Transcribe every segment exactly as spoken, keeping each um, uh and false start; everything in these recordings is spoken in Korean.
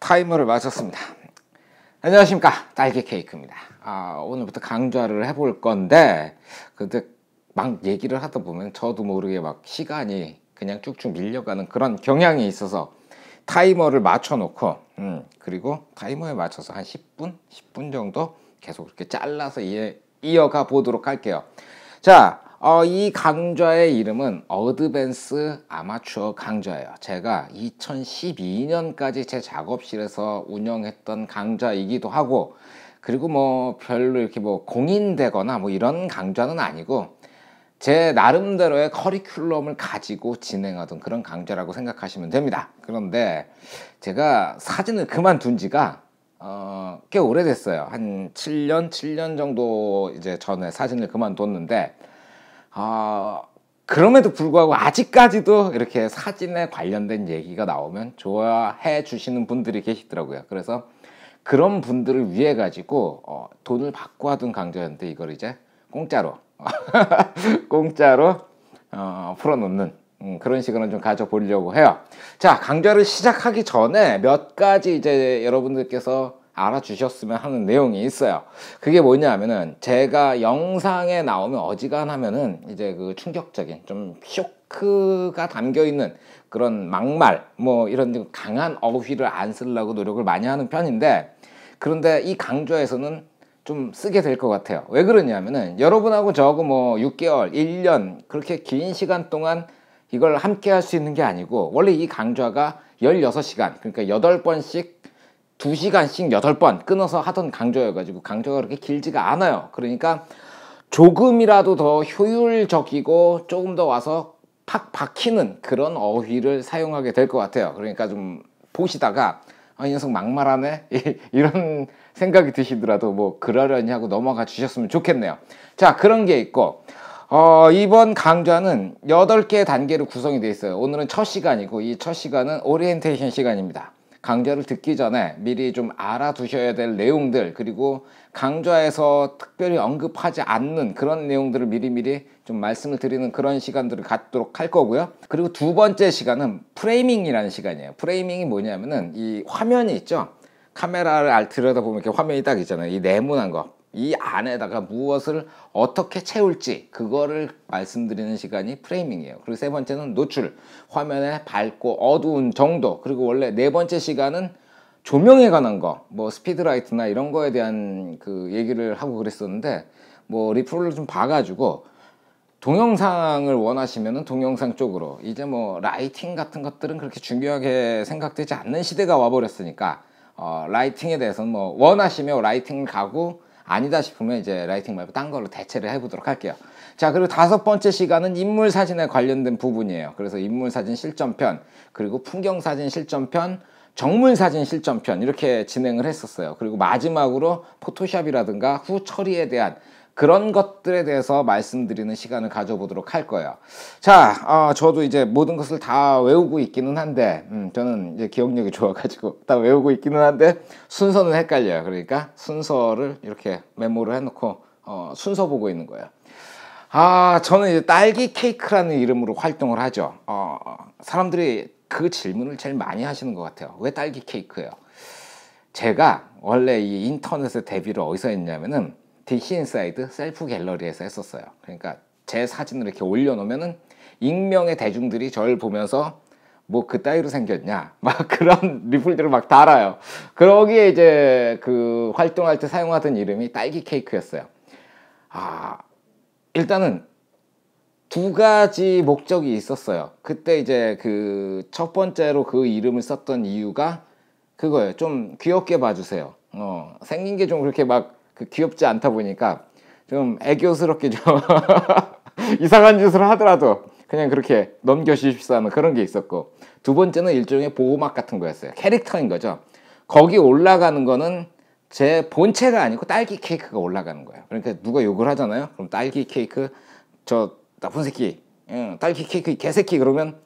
타이머를 마쳤습니다. 안녕하십니까, 딸기 케이크입니다. 아, 오늘부터 강좌를 해볼 건데, 근데 막 얘기를 하다 보면 저도 모르게 막 시간이 그냥 쭉쭉 밀려가는 그런 경향이 있어서 타이머를 맞춰 놓고 음, 그리고 타이머에 맞춰서 한 십 분? 십 분 정도 계속 이렇게 잘라서 이어가 보도록 할게요. 자, 어, 이 강좌의 이름은 어드밴스 아마추어 강좌예요. 제가 이천십이 년까지 제 작업실에서 운영했던 강좌이기도 하고, 그리고 뭐 별로 이렇게 뭐 공인되거나 뭐 이런 강좌는 아니고 제 나름대로의 커리큘럼을 가지고 진행하던 그런 강좌라고 생각하시면 됩니다. 그런데 제가 사진을 그만둔 지가 어, 꽤 오래됐어요. 한 칠 년, 칠 년 정도 이제 전에 사진을 그만뒀는데, 아, 그럼에도 불구하고 아직까지도 이렇게 사진에 관련된 얘기가 나오면 좋아해 주시는 분들이 계시더라고요. 그래서 그런 분들을 위해 가지고 어, 돈을 받고 하던 강좌였는데 이걸 이제 공짜로 공짜로 어, 풀어놓는 음, 그런 시간을 좀 가져보려고 해요. 자, 강좌를 시작하기 전에 몇 가지 이제 여러분들께서 알아주셨으면 하는 내용이 있어요. 그게 뭐냐면은, 제가 영상에 나오면 어지간하면은 이제 그 충격적인 좀 쇼크가 담겨있는 그런 막말 뭐 이런 강한 어휘를 안 쓰려고 노력을 많이 하는 편인데, 그런데 이 강좌에서는 좀 쓰게 될 것 같아요. 왜 그러냐면은 여러분하고 저하고 뭐 육 개월, 일 년 그렇게 긴 시간 동안 이걸 함께 할 수 있는 게 아니고, 원래 이 강좌가 열여섯 시간, 그러니까 여덟 번씩 두 시간씩 여덟 번 끊어서 하던 강좌여가지고 강좌가 그렇게 길지가 않아요. 그러니까 조금이라도 더 효율적이고 조금 더 와서 팍 박히는 그런 어휘를 사용하게 될 것 같아요. 그러니까 좀 보시다가 아, 이 녀석 막말하네? 이런 생각이 드시더라도 뭐 그러려니 하고 넘어가 주셨으면 좋겠네요. 자, 그런 게 있고, 어, 이번 강좌는 여덟 개의 단계로 구성이 되어 있어요. 오늘은 첫 시간이고, 이 첫 시간은 오리엔테이션 시간입니다. 강좌를 듣기 전에 미리 좀 알아두셔야 될 내용들, 그리고 강좌에서 특별히 언급하지 않는 그런 내용들을 미리미리 좀 말씀을 드리는 그런 시간들을 갖도록 할 거고요. 그리고 두 번째 시간은 프레이밍이라는 시간이에요. 프레이밍이 뭐냐면은 이 화면이 있죠. 카메라를 들여다보면 이렇게 화면이 딱 있잖아요. 이 네모난 거. 이 안에다가 무엇을 어떻게 채울지 그거를 말씀드리는 시간이 프레이밍이에요. 그리고 세 번째는 노출, 화면의 밝고 어두운 정도. 그리고 원래 네 번째 시간은 조명에 관한 거, 뭐 스피드라이트나 이런 거에 대한 그 얘기를 하고 그랬었는데, 뭐 리플을 좀 봐가지고 동영상을 원하시면은 동영상 쪽으로, 이제 뭐 라이팅 같은 것들은 그렇게 중요하게 생각되지 않는 시대가 와버렸으니까 어, 라이팅에 대해서는 뭐 원하시면 라이팅을 가고, 아니다 싶으면 이제 라이팅 말고 딴 걸로 대체를 해보도록 할게요. 자, 그리고 다섯 번째 시간은 인물 사진에 관련된 부분이에요. 그래서 인물 사진 실전편, 그리고 풍경 사진 실전편, 정물 사진 실전편 이렇게 진행을 했었어요. 그리고 마지막으로 포토샵이라든가 후 처리에 대한 그런 것들에 대해서 말씀드리는 시간을 가져보도록 할 거예요. 자, 어, 저도 이제 모든 것을 다 외우고 있기는 한데, 음, 저는 이제 기억력이 좋아가지고 다 외우고 있기는 한데 순서는 헷갈려요. 그러니까 순서를 이렇게 메모를 해놓고 어, 순서 보고 있는 거예요. 아, 저는 이제 딸기 케이크라는 이름으로 활동을 하죠. 어, 사람들이 그 질문을 제일 많이 하시는 것 같아요. 왜 딸기 케이크예요? 제가 원래 이 인터넷에 데뷔를 어디서 했냐면은 디시인사이드 셀프 갤러리에서 했었어요. 그러니까 제 사진을 이렇게 올려놓으면은 익명의 대중들이 저를 보면서 뭐 그 따위로 생겼냐 막 그런 리플들을 막 달아요. 그러기에 이제 그 활동할 때 사용하던 이름이 딸기 케이크였어요. 아, 일단은 두 가지 목적이 있었어요. 그때 이제 그 첫 번째로 그 이름을 썼던 이유가 그거예요. 좀 귀엽게 봐주세요. 어, 생긴 게 좀 그렇게 막 귀엽지 않다 보니까 좀 애교스럽게 좀 이상한 짓을 하더라도 그냥 그렇게 넘겨주십사 하는 그런 게 있었고, 두 번째는 일종의 보호막 같은 거였어요. 캐릭터인 거죠. 거기 올라가는 거는 제 본체가 아니고 딸기 케이크가 올라가는 거예요. 그러니까 누가 욕을 하잖아요. 그럼 딸기 케이크 저 나쁜 새끼, 응, 딸기 케이크 개새끼 그러면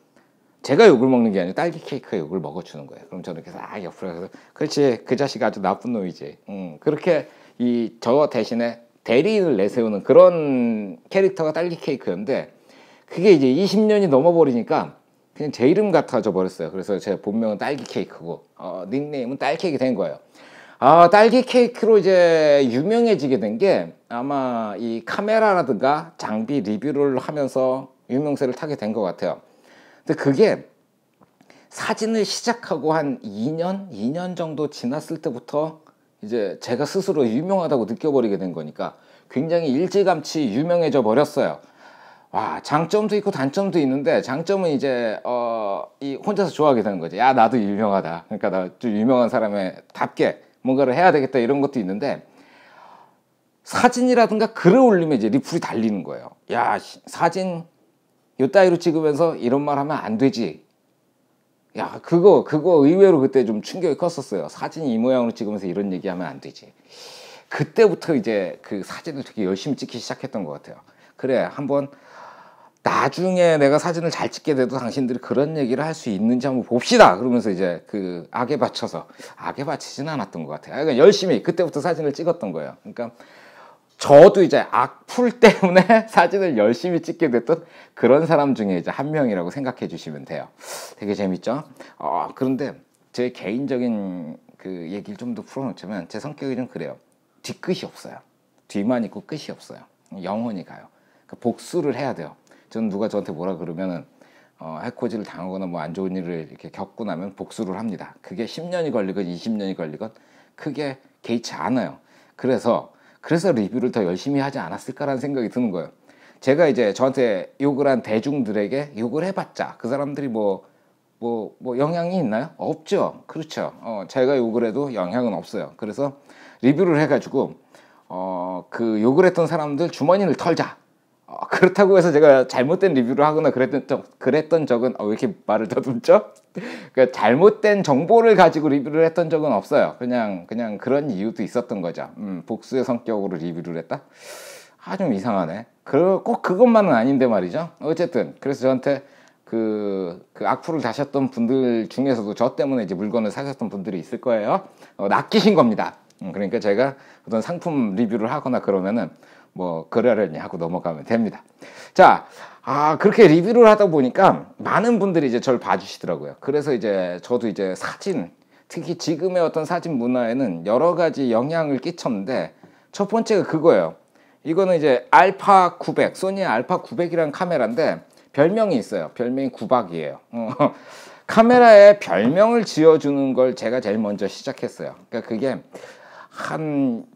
제가 욕을 먹는 게 아니라 딸기 케이크에 욕을 먹어주는 거예요. 그럼 저는 이렇게 싹 옆으로 해서 그렇지, 그 자식 아주 나쁜 놈이지, 응, 그렇게 이 저 대신에 대리인을 내세우는 그런 캐릭터가 딸기 케이크였는데, 그게 이제 이십 년이 넘어버리니까 그냥 제 이름 같아져 버렸어요. 그래서 제 본명은 딸기 케이크고 어, 닉네임은 딸 케이크 된 거예요. 아, 딸기 케이크로 이제 유명해지게 된 게 아마 이 카메라라든가 장비 리뷰를 하면서 유명세를 타게 된 것 같아요. 근데 그게 사진을 시작하고 한 이 년, 이 년 정도 지났을 때부터 이제 제가 스스로 유명하다고 느껴버리게 된 거니까 굉장히 일찌감치 유명해져 버렸어요. 와, 장점도 있고 단점도 있는데 장점은 이제 어, 이 혼자서 좋아하게 되는 거지. 야, 나도 유명하다. 그러니까 나 좀 유명한 사람에 답게 뭔가를 해야 되겠다 이런 것도 있는데 사진이라든가 글을 올리면 이제 리플이 달리는 거예요. 야, 사진 요 따위로 찍으면서 이런 말 하면 안 되지. 야, 그거 그거 의외로 그때 좀 충격이 컸었어요. 사진이 이 모양으로 찍으면서 이런 얘기하면 안 되지. 그때부터 이제 그 사진을 되게 열심히 찍기 시작했던 것 같아요. 그래, 한번 나중에 내가 사진을 잘 찍게 돼도 당신들이 그런 얘기를 할 수 있는지 한번 봅시다. 그러면서 이제 그 악에 받쳐서, 악에 받치진 않았던 것 같아요. 그러니까 열심히 그때부터 사진을 찍었던 거예요. 그러니까 저도 이제 악플 때문에 사진을 열심히 찍게 됐던 그런 사람 중에 이제 한 명이라고 생각해 주시면 돼요. 되게 재밌죠? 어, 그런데 제 개인적인 그 얘기를 좀 더 풀어놓자면 제 성격이 좀 그래요. 뒤끝이 없어요. 뒤만 있고 끝이 없어요. 영혼이 가요. 그러니까 복수를 해야 돼요. 저는 누가 저한테 뭐라 그러면은 어, 해코지를 당하거나 뭐 안 좋은 일을 이렇게 겪고 나면 복수를 합니다. 그게 십 년이 걸리건 이십 년이 걸리건 크게 개의치 않아요. 그래서 그래서 리뷰를 더 열심히 하지 않았을까라는 생각이 드는 거예요. 제가 이제 저한테 욕을 한 대중들에게 욕을 해봤자 그 사람들이 뭐 뭐, 뭐 영향이 있나요? 없죠. 그렇죠. 어, 제가 욕을 해도 영향은 없어요. 그래서 리뷰를 해가지고 어, 그 욕을 했던 사람들 주머니를 털자. 어, 그렇다고 해서 제가 잘못된 리뷰를 하거나 그랬던, 적, 그랬던 적은 어, 왜 이렇게 말을 더듬죠? 그러니까 잘못된 정보를 가지고 리뷰를 했던 적은 없어요. 그냥 그냥 그런 이유도 있었던 거죠. 음, 복수의 성격으로 리뷰를 했다? 아, 좀 이상하네. 그, 꼭 그것만은 아닌데 말이죠. 어쨌든 그래서 저한테 그, 그 악플을 다셨던 분들 중에서도 저 때문에 이제 물건을 사셨던 분들이 있을 거예요. 어, 낚이신 겁니다. 음, 그러니까 제가 어떤 상품 리뷰를 하거나 그러면은 뭐 그러려니 하고 넘어가면 됩니다. 자, 아, 그렇게 리뷰를 하다 보니까 많은 분들이 이제 저를 봐주시더라고요. 그래서 이제 저도 이제 사진, 특히 지금의 어떤 사진 문화에는 여러 가지 영향을 끼쳤는데 첫 번째가 그거예요. 이거는 이제 알파 구백, 소니의 알파 구백이라는 카메라인데 별명이 있어요. 별명이 구박이에요. 어, 카메라에 별명을 지어주는 걸 제가 제일 먼저 시작했어요. 그러니까 그게 한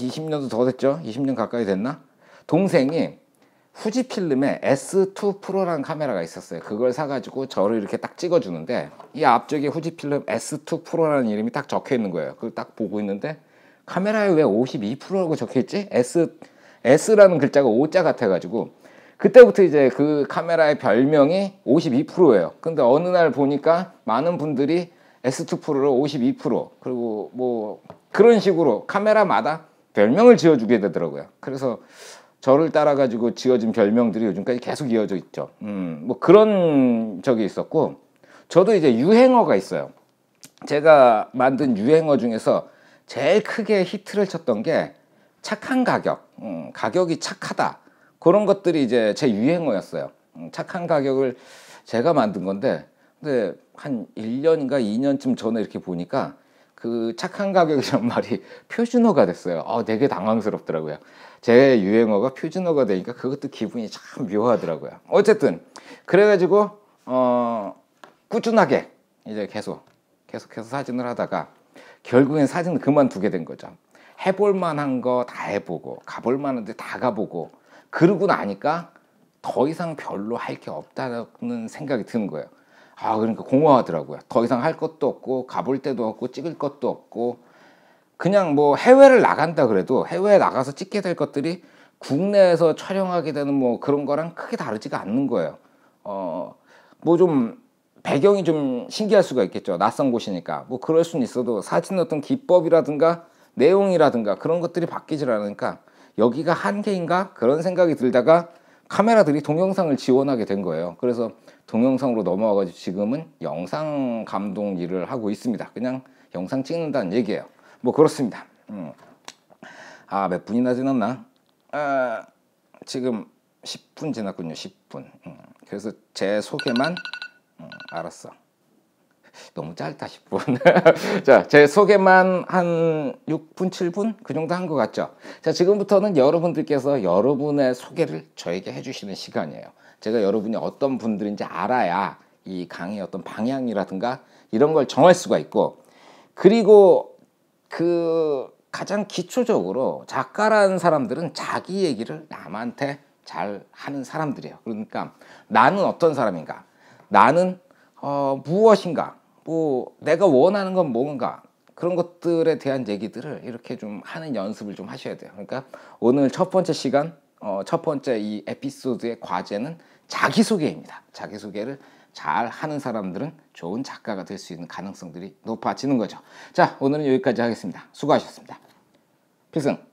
이십 년도 더 됐죠? 이십 년 가까이 됐나? 동생이 후지필름에 에스 투 프로라는 카메라가 있었어요. 그걸 사가지고 저를 이렇게 딱 찍어주는데 이 앞쪽에 후지필름 에스 투 프로라는 이름이 딱 적혀있는 거예요. 그걸 딱 보고 있는데 카메라에 왜 오십이 퍼센트라고 적혀있지? S, S라는 글자가 오자 같아가지고 그때부터 이제 그 카메라의 별명이 오십이 퍼센트예요. 근데 어느 날 보니까 많은 분들이 에스 투 프로를 오십이 퍼센트 그리고 뭐 그런 식으로 카메라마다 별명을 지어주게 되더라고요. 그래서 저를 따라가지고 지어진 별명들이 요즘까지 계속 이어져 있죠. 음, 뭐 그런 적이 있었고 저도 이제 유행어가 있어요. 제가 만든 유행어 중에서 제일 크게 히트를 쳤던 게 착한 가격, 음, 가격이 착하다. 그런 것들이 이제 제 유행어였어요. 음, 착한 가격을 제가 만든 건데 근데 한 일 년인가 이 년쯤 전에 이렇게 보니까 그 착한 가격이란 말이 표준어가 됐어요. 어, 되게 당황스럽더라고요. 제 유행어가 표준어가 되니까 그것도 기분이 참 묘하더라고요. 어쨌든 그래가지고 어, 꾸준하게 이제 계속 계속해서 사진을 하다가 결국엔 사진을 그만두게 된 거죠. 해볼만한 거 다 해보고 가볼만한데 다 가보고 그러고 나니까 더 이상 별로 할 게 없다는 생각이 드는 거예요. 아, 그러니까 공허하더라고요. 더 이상 할 것도 없고 가볼 데도 없고 찍을 것도 없고 그냥 뭐 해외를 나간다 그래도 해외에 나가서 찍게 될 것들이 국내에서 촬영하게 되는 뭐 그런 거랑 크게 다르지가 않는 거예요. 어, 뭐 좀 배경이 좀 신기할 수가 있겠죠. 낯선 곳이니까 뭐 그럴 수는 있어도 사진 어떤 기법이라든가 내용이라든가 그런 것들이 바뀌질 않으니까 여기가 한계인가 그런 생각이 들다가 카메라들이 동영상을 지원하게 된 거예요. 그래서 동영상으로 넘어와가지고 지금은 영상 감독 일을 하고 있습니다. 그냥 영상 찍는다는 얘기예요. 뭐 그렇습니다. 음. 아, 몇 분이나 지났나? 아, 지금 십 분 지났군요. 십 분. 음. 그래서 제 소개만 음, 알았어. 너무 짧다 십 분. 자, 제 소개만 한 육 분 칠 분 그 정도 한 것 같죠. 자, 지금부터는 여러분들께서 여러분의 소개를 저에게 해주시는 시간이에요. 제가 여러분이 어떤 분들인지 알아야 이 강의 어떤 방향이라든가 이런 걸 정할 수가 있고, 그리고 그 가장 기초적으로 작가라는 사람들은 자기 얘기를 남한테 잘 하는 사람들이에요. 그러니까 나는 어떤 사람인가, 나는 어, 무엇인가, 뭐 내가 원하는 건 뭔가, 그런 것들에 대한 얘기들을 이렇게 좀 하는 연습을 좀 하셔야 돼요. 그러니까 오늘 첫 번째 시간, 어, 첫 번째 이 에피소드의 과제는 자기소개입니다. 자기소개를 잘 하는 사람들은 좋은 작가가 될 수 있는 가능성들이 높아지는 거죠. 자, 오늘은 여기까지 하겠습니다. 수고하셨습니다. 필승!